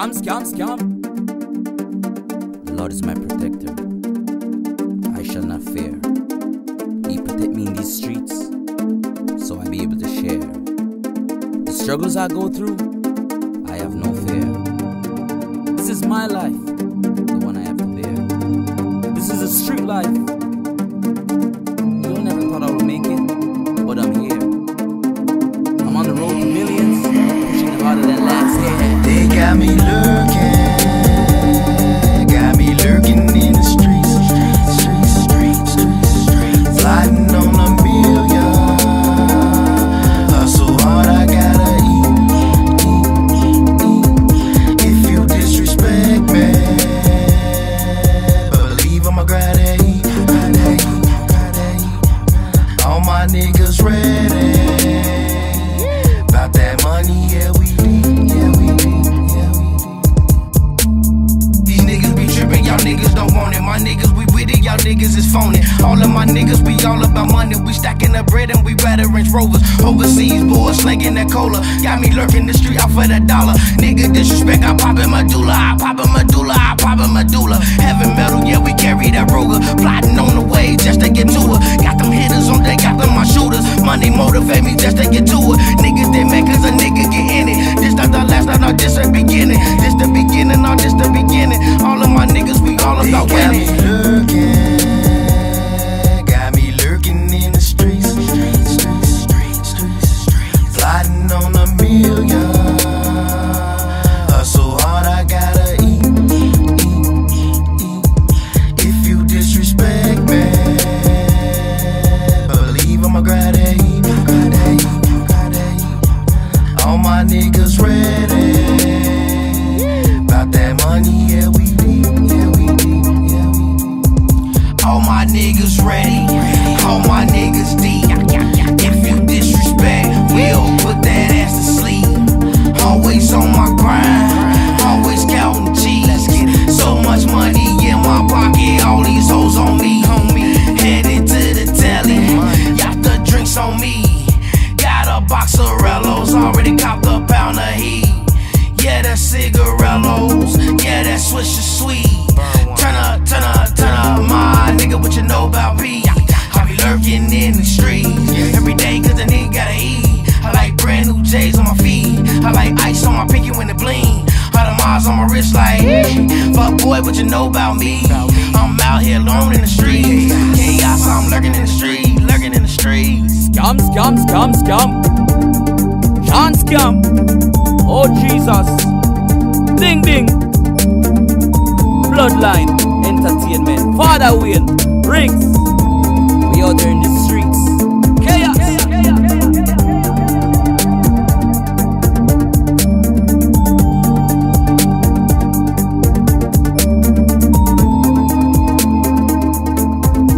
Scam. The Lord is my protector. I shall not fear. He protect me in these streets, so I be able to share. The struggles I go through, I have no fear. This is my life, the one I have to bear. This is a street life. Niggas ready, about that money, yeah we need. These niggas be tripping, y'all niggas don't want it. My niggas, we with it, y'all niggas is phoning. All of my niggas, we all about money. We stacking up bread and we veterans rovers. Overseas boys slinging that cola. Got me lurking the street out for the dollar. Nigga disrespect, I pop in medulla. Heaven metal, yeah we carry that Ruger. Plotting on the way just to get to her. Got them hitters on deck, got them my shooters. Money motivate me just to get to it. Niggas did make cause a nigga get in it. This not the last, not this the beginning. This the beginning, not this the beginning. All of my niggas, we all about winning. Got me lurking in the streets. Plotting on a million. Hustle hard, I gotta eat. If you disrespect me, believe I'ma grab that heat. All my niggas ready, about that money, yeah we need. All my niggas ready, all my niggas deep. If you disrespect, we'll put that ass to sleep. Always on my grind, in the streets every day cause a nigga gotta eat. I like brand new J's on my feet. I like ice on my pinky when it bling. 100 miles on my wrist like, fuck boy, what you know about me? I'm out here alone in the streets. Chaos, I'm lurking in the streets. Scum. John Scum. Oh Jesus. Ding. Bloodline Entertainment. Father Wayne Riggs. Other in the